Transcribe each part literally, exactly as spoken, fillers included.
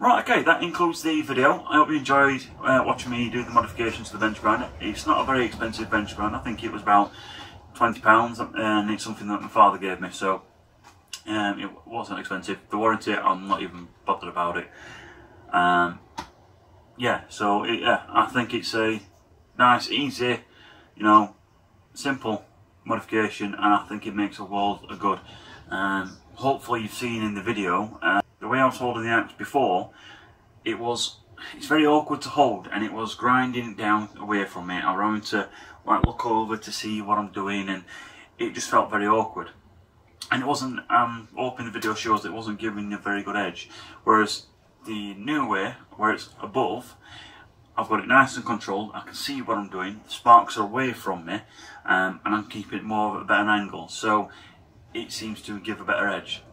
Right, okay, that includes the video. I hope you enjoyed uh, watching me do the modifications to the bench grinder. It's not a very expensive bench grinder. I think it was about twenty pounds, and it's something that my father gave me, so um, it wasn't expensive. The warranty, I'm not even bothered about it. Um, yeah, so it, yeah, I think it's a nice, easy, you know, simple modification, and I think it makes a world of good. Um, hopefully you've seen in the video, uh, the way I was holding the axe before, it was, it's very awkward to hold, and it was grinding down away from me. I was having to like, look over to see what I'm doing, and it just felt very awkward. And it wasn't, um, hoping the video shows that it wasn't giving a very good edge. Whereas the new way, where it's above, I've got it nice and controlled, I can see what I'm doing, the sparks are away from me, um, and I'm keeping it more of a better angle. So it seems to give a better edge.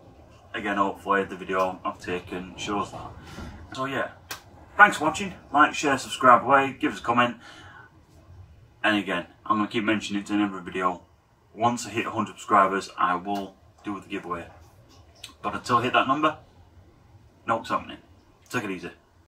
Again, hopefully the video I've taken shows that. So yeah, thanks for watching. Like, share, subscribe away, give us a comment. And again, I'm going to keep mentioning it in every video. Once I hit one hundred subscribers, I will do the giveaway. But until I hit that number, no, it's happening. Take it easy.